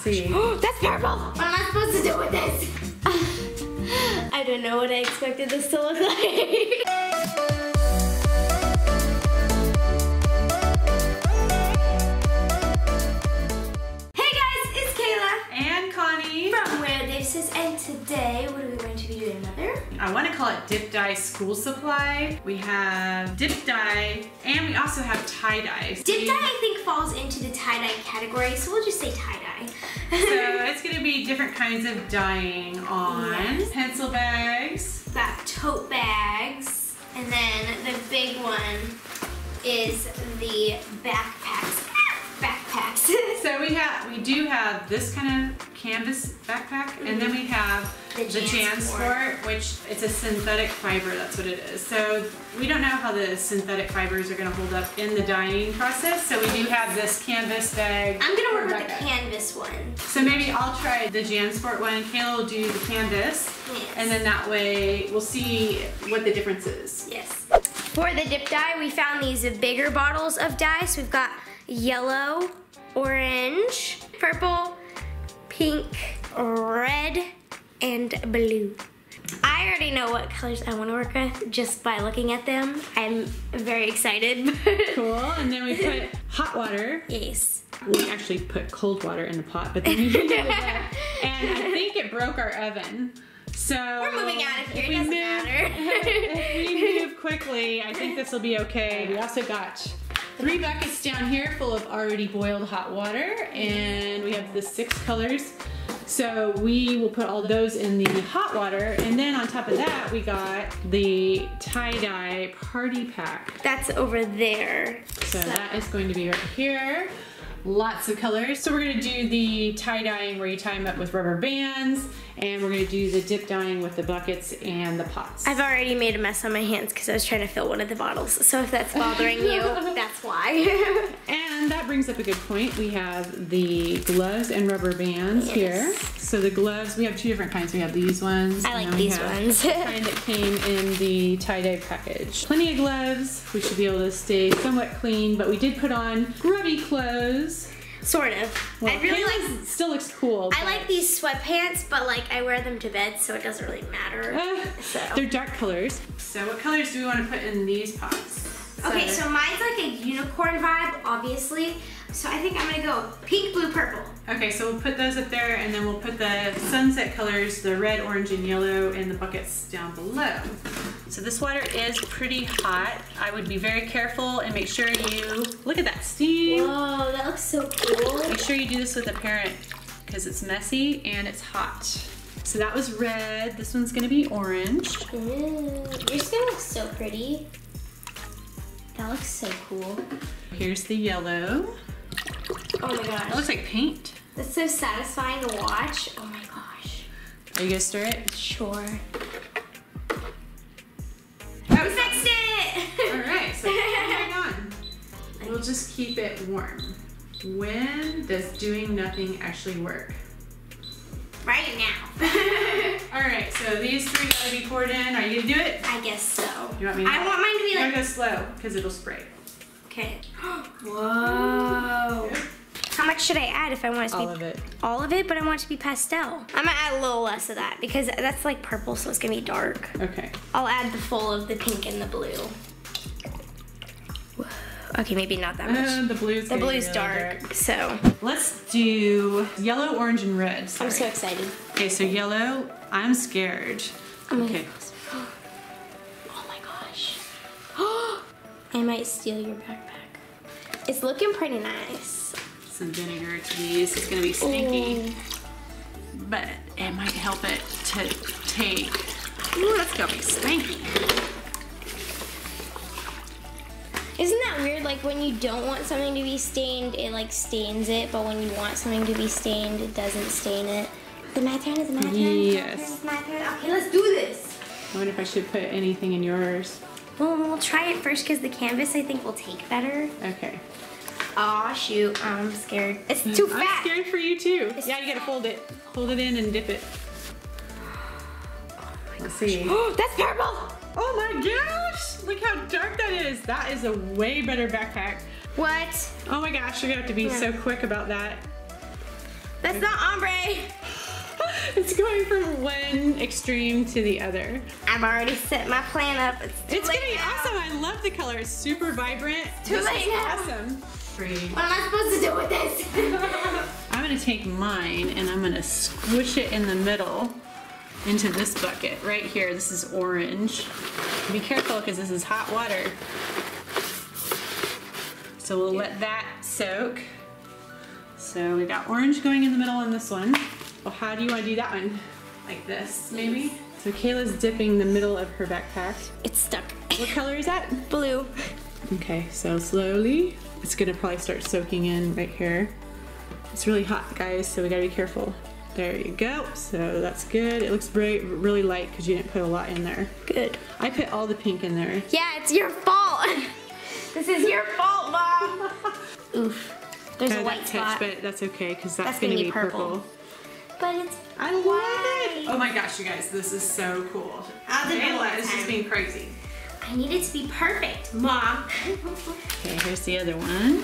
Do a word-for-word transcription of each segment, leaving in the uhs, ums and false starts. see. That's purple! What am I supposed to do with this? Uh, I don't know what I expected this to look like. And today, what are we going to be doing, Mother? I want to call it dip dye school supply. We have dip dye, and we also have tie dye. Dip dye, I think, falls into the tie dye category, so we'll just say tie dye. So it's going to be different kinds of dyeing on yes. pencil bags, got tote bags, and then the big one is the backpacks. Backpacks. So we have, we do have this kind of canvas backpack, mm-hmm. and then we have the, the Jansport, which it's a synthetic fiber. That's what it is. So we don't know how the synthetic fibers are going to hold up in the dyeing process. So we do have this canvas bag. I'm going to work with the canvas one. So maybe I'll try the Jansport one. Kayla will do the canvas, yes. and then that way we'll see what the difference is. Yes. For the dip dye, we found these bigger bottles of dye. So we've got yellow, orange, purple, pink, red, and blue. I already know what colors I want to work with just by looking at them. I'm very excited. Cool, and then we put hot water. Yes. We actually put cold water in the pot, but then we did it. And I think it broke our oven. So we're moving out of here, it doesn't matter. If we move quickly, I think this will be okay. We also got three buckets down here full of already boiled hot water, and we have the six colors. So we will put all those in the hot water, and then on top of that we got the tie-dye party pack. That's over there. So, so that is going to be right here. Lots of colors. So we're gonna do the tie dyeing where you tie them up with rubber bands, and we're gonna do the dip dyeing with the buckets and the pots. I've already made a mess on my hands because I was trying to fill one of the bottles. So if that's bothering you, that's why. And that brings up a good point. We have the gloves and rubber bands yes. here. So the gloves, we have two different kinds. We have these ones. I like these ones. The kind that came in the tie dye package. Plenty of gloves. We should be able to stay somewhat clean, but we did put on grubby clothes. Sort of. Well, I really Kayla's like. Still looks cool. I like these sweatpants, but like I wear them to bed, so it doesn't really matter. Uh, so. They're dark colors. So what colors do we want to put in these pots? So. Okay, so mine's like a unicorn vibe, obviously. So I think I'm gonna go pink, blue, purple. Okay, so we'll put those up there, and then we'll put the sunset colors, the red, orange, and yellow, in the buckets down below. So this water is pretty hot. I would be very careful and make sure you, look at that steam. Whoa, that looks so cool. Make sure you do this with a parent because it's messy and it's hot. So that was red. This one's gonna be orange. Ooh, yours gonna look so pretty. That looks so cool. Here's the yellow. Oh my gosh. It looks like paint. That's so satisfying to watch. Oh my gosh. Are you gonna stir it? Sure. Oh, we fixed it! Alright, so hang on. We'll just keep it warm. When does doing nothing actually work? Right now. Alright, so these three gotta be poured in. Are you gonna do it? I guess so. You want me to I want mine to be like. I'm gonna go slow, because it'll spray. Okay. Whoa. How much should I add if I want it to be all of it? All of it, but I want it to be pastel. I'm gonna add a little less of that because that's like purple, so it's gonna be dark. Okay. I'll add the full of the pink and the blue. Whoa. Okay, maybe not that much. Uh, the blue's the blue's really dark, dark, so. Let's do yellow, orange, and red. Sorry. I'm so excited. Okay, so yellow. I'm scared. I'm okay. I might steal your backpack. It's looking pretty nice. Some vinegar to these. It's gonna be stinky, ooh. But it might help it to take. Ooh, that's gonna be stinky. Isn't that weird? Like when you don't want something to be stained, it like stains it, but when you want something to be stained, it doesn't stain it. The my turn is my turn. Yes. My turn. Okay, let's do this. I wonder if I should put anything in yours. Well, we'll try it first because the canvas I think will take better. Okay. Aw, shoot, I'm scared. It's too fat. I'm scared for you too. It's yeah, you gotta fold it. Fold it in and dip it. Oh my gosh. Let's see. Oh, that's purple! Oh my gosh! Look how dark that is. That is a way better backpack. What? Oh my gosh, you're gonna have to be yeah. so quick about that. That's not ombre. It's going from one extreme to the other. I've already set my plan up. It's too It's late gonna be now. Awesome. I love the color. It's super vibrant. It's too this late is now. Awesome. What am I supposed to do with this? I'm gonna take mine and I'm gonna squish it in the middle into this bucket right here. This is orange. Be careful because this is hot water. So we'll yeah. let that soak. So we got orange going in the middle on this one. Well, how do you want to do that one? Like this, maybe? So Kayla's dipping the middle of her backpack. It's stuck. What color is that? Blue. Okay, so slowly. It's gonna probably start soaking in right here. It's really hot, guys, so we gotta be careful. There you go, so that's good. It looks very, really light because you didn't put a lot in there. Good. I put all the pink in there. Yeah, it's your fault. This is your fault, Mom. Oof. There's Got a white spot. Touch, but that's okay, because that's, that's gonna, gonna be purple. purple. But it's I love white. it. Oh my gosh, you guys, this is so cool. Kayla is just being crazy. I need it to be perfect, Mom. Okay, here's the other one.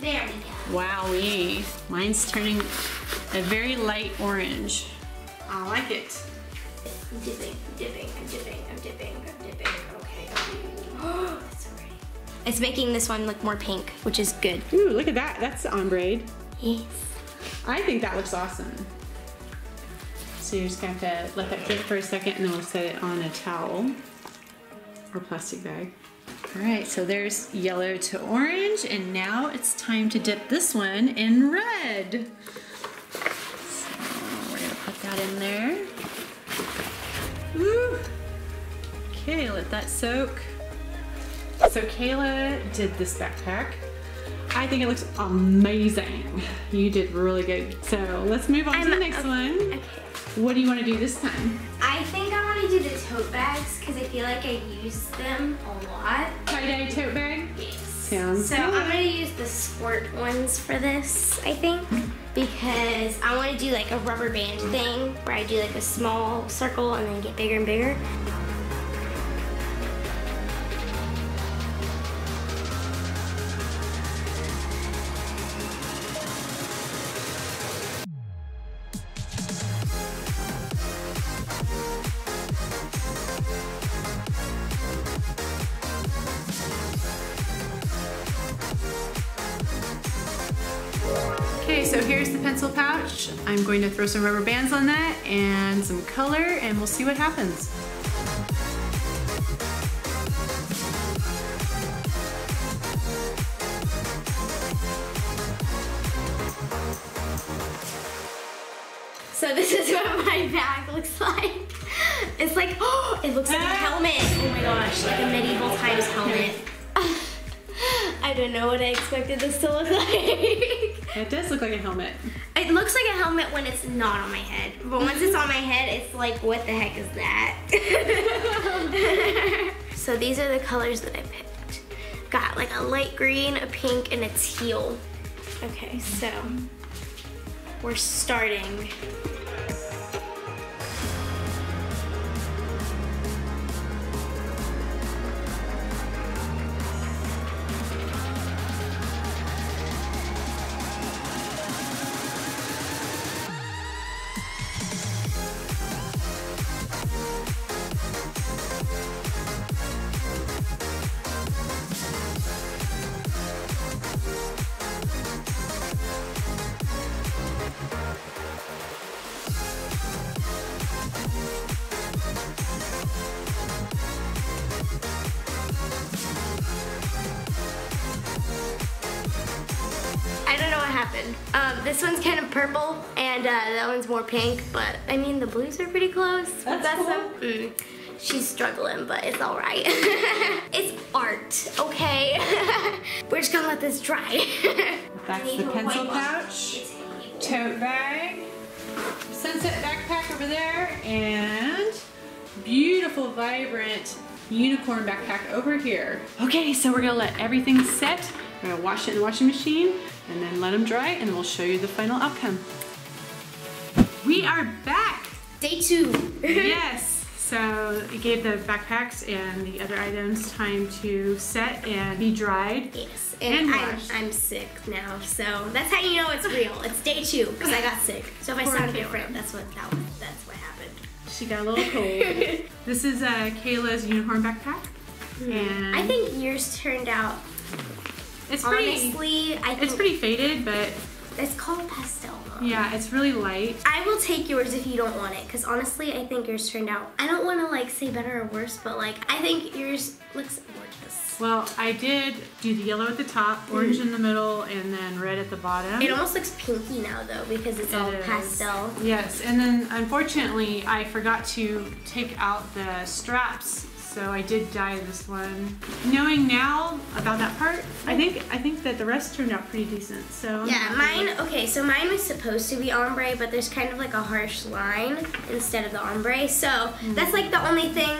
There we go. Wowie. Mine's turning a very light orange. I like it. I'm dipping, I'm dipping, I'm dipping, I'm dipping, I'm dipping. Okay. Oh, that's so pretty. It's making this one look more pink, which is good. Ooh, look at that. That's ombre. Yes. I think that looks awesome. So you're just gonna have to let that sit for a second and then we'll set it on a towel or plastic bag. All right, so there's yellow to orange and now it's time to dip this one in red. So we're gonna put that in there. Woo. Okay, let that soak. So Kayla did this backpack. I think it looks amazing. You did really good. So let's move on I'm, to the next okay, one. Okay. What do you want to do this time? I think I want to do the tote bags because I feel like I use them a lot. Tie-dye tote bag? Yes. Sounds so good. I'm going to use the squirt ones for this, I think, because I want to do like a rubber band thing where I do like a small circle and then get bigger and bigger. Okay, so here's the pencil pouch. I'm going to throw some rubber bands on that and some color and we'll see what happens. So this is what my bag looks like. It's like, oh, it looks like a helmet. Oh my gosh, like a medieval times helmet. I don't know what I expected this to look like. It does look like a helmet. It looks like a helmet when it's not on my head. But once it's on my head, it's like, what the heck is that? So these are the colors that I picked. Got like a light green, a pink, and a teal. Okay, so we're starting. Happened. Um, this one's kind of purple and uh, that one's more pink, but I mean the blues are pretty close. That's, that's cool. Mm, she's struggling, but it's all right. It's art, okay? We're just gonna let this dry. That's the pencil pouch, tote bag, sunset backpack over there, and beautiful, vibrant unicorn backpack over here. Okay, so we're gonna let everything set. We're gonna wash it in the washing machine and then let them dry and we'll show you the final outcome. We are back! Day two! Yes! So it gave the backpacks and the other items time to set and be dried. Yes, and, and I'm, I'm sick now, so that's how you know it's real. It's day two, because I got sick. So if I sound different, that's what that was, that's what happened. She got a little cold. This is uh, Kayla's unicorn backpack. Mm. And I think yours turned out, it's honestly, pretty, I think it's pretty faded, but it's called pastel. Yeah, it's really light. I will take yours if you don't want it, because honestly, I think yours turned out. I don't want to like say better or worse, but like I think yours looks gorgeous. Well, I did do the yellow at the top, orange mm-hmm. in the middle, and then red at the bottom. It almost looks pinky now though, because it's it all is. pastel. Yes, and then unfortunately, I forgot to take out the straps. So I did dye this one. Knowing now about that part, I think I think that the rest turned out pretty decent. So yeah, mine. Okay, so mine was supposed to be ombre, but there's kind of like a harsh line instead of the ombre. So mm-hmm. that's like the only thing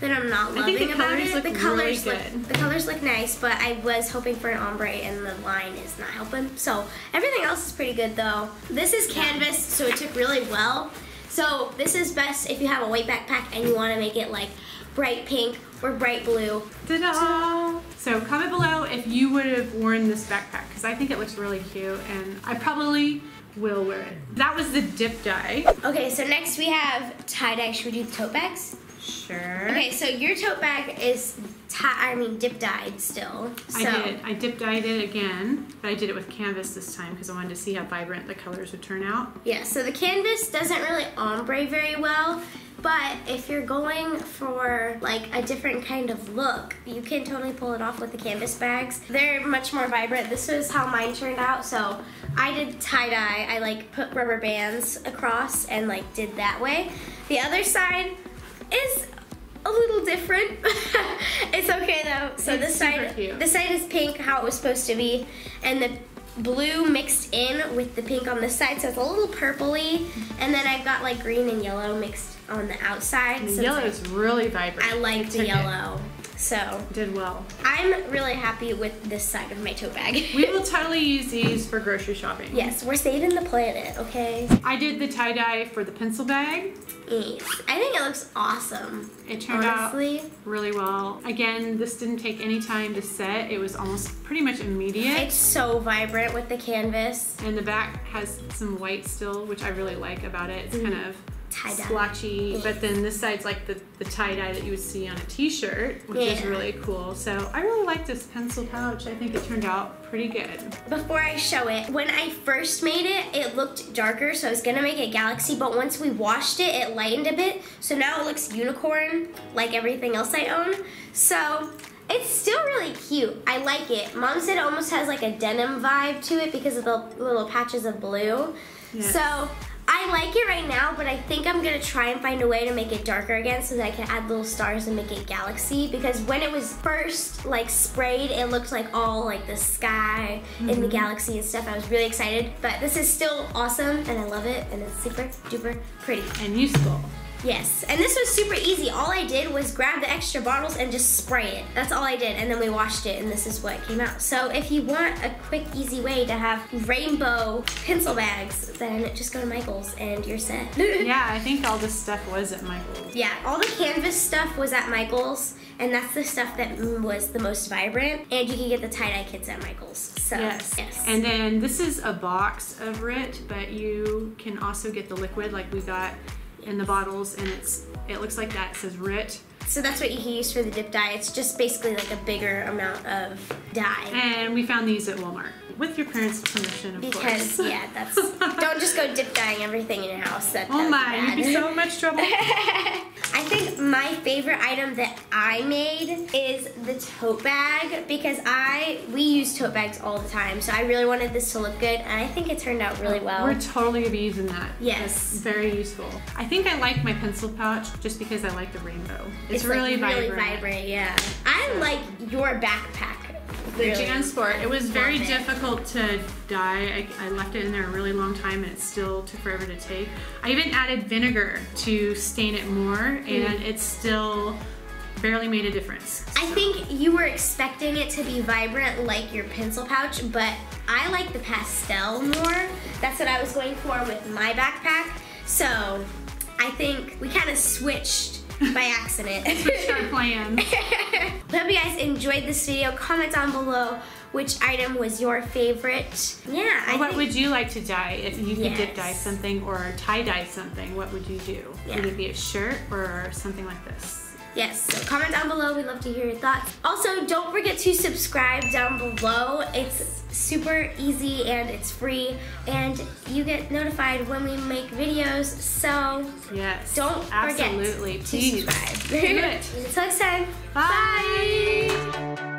that I'm not loving I think the about colors it. Look the colors really look good. The colors look nice, but I was hoping for an ombre, and the line is not helping. So everything else is pretty good though. This is canvas, so it took really well. So this is best if you have a white backpack and you want to make it like bright pink or bright blue. Ta-da! So comment below if you would have worn this backpack, because I think it looks really cute and I probably will wear it. That was the dip dye. Okay, so next we have tie-dye. Should we do the tote bags? Sure. Okay, so your tote bag is tie I mean dip dyed still. So. I did. I dip dyed it again, but I did it with canvas this time because I wanted to see how vibrant the colors would turn out. Yeah, so the canvas doesn't really ombre very well. But if you're going for like a different kind of look, you can totally pull it off with the canvas bags. They're much more vibrant. This is how mine turned out. So I did tie-dye. I like put rubber bands across and like did that way. The other side is a little different. It's okay though. So it's this side, cute. This side is pink, how it was supposed to be, and the blue mixed in with the pink on this side, so it's a little purpley. And then I've got like green and yellow mixed on the outside. The so yellow like, is really vibrant. I like the yellow, it. so. Did well. I'm really happy with this side of my tote bag. We will totally use these for grocery shopping. Yes, we're saving the planet, okay? I did the tie-dye for the pencil bag. Yes. I think it looks awesome. It turned honestly. out really well. Again, this didn't take any time to set. It was almost pretty much immediate. It's so vibrant with the canvas. And the back has some white still, which I really like about it. It's mm. kind of splotchy, yes. but then this side's like the, the tie-dye that you would see on a t-shirt, which yeah. is really cool. So I really like this pencil pouch. I think it turned out pretty good. Before I show it, when I first made it, it looked darker, so I was gonna make a galaxy, but once we washed it, it lightened a bit. So now it looks unicorn, like everything else I own. So it's still really cute. I like it. Mom said it almost has like a denim vibe to it because of the little patches of blue. Yes. So I like it right now, but I think I'm gonna try and find a way to make it darker again so that I can add little stars and make it galaxy, because when it was first like sprayed, it looked like all like the sky mm-hmm. and the galaxy and stuff. I was really excited, but this is still awesome and I love it, and it's super duper pretty. And useful. Yes, and this was super easy. All I did was grab the extra bottles and just spray it. That's all I did, and then we washed it, and this is what came out. So if you want a quick, easy way to have rainbow pencil bags, then just go to Michael's and you're set. Yeah, I think all this stuff was at Michael's. Yeah, all the canvas stuff was at Michael's, and that's the stuff that was the most vibrant, and you can get the tie-dye kits at Michael's, so yes. yes. And then this is a box of Rit, but you can also get the liquid like we got in the bottles, and it's it looks like that. It says Rit. So that's what you can use for the dip dye. It's just basically like a bigger amount of dye. And we found these at Walmart. With your parents' permission, of because, course. Because, yeah, that's, don't just go dip dyeing everything in your house. That, oh my, you'd be so much trouble. I think my favorite item that I made is the tote bag, because I, we use tote bags all the time, so I really wanted this to look good, and I think it turned out really well. We're totally gonna be using that. Yes. That's very useful. I think I like my pencil pouch just because I like the rainbow. It's, it's really like vibrant. really vibrant, yeah. I like your backpack. The really Jansport. It was very it. difficult to dye. I, I left it in there a really long time, and it still took forever to take. I even added vinegar to stain it more, mm. and it still barely made a difference. So. I think you were expecting it to be vibrant like your pencil pouch, but I like the pastel more. That's what I was going for with my backpack. So I think we kind of switched by accident. Switched our plans. I hope you guys enjoyed this video. Comment down below which item was your favorite. Yeah. Well, I what think... would you like to dye? If you could yes. dip dye something or tie dye something, what would you do? Yeah. Would it be a shirt or something like this? Yes, so comment down below. We'd love to hear your thoughts. Also, don't forget to subscribe down below. It's super easy and it's free, and you get notified when we make videos, so yes, don't forget absolutely. to Please. subscribe. Do it. Until next time. Bye. Bye.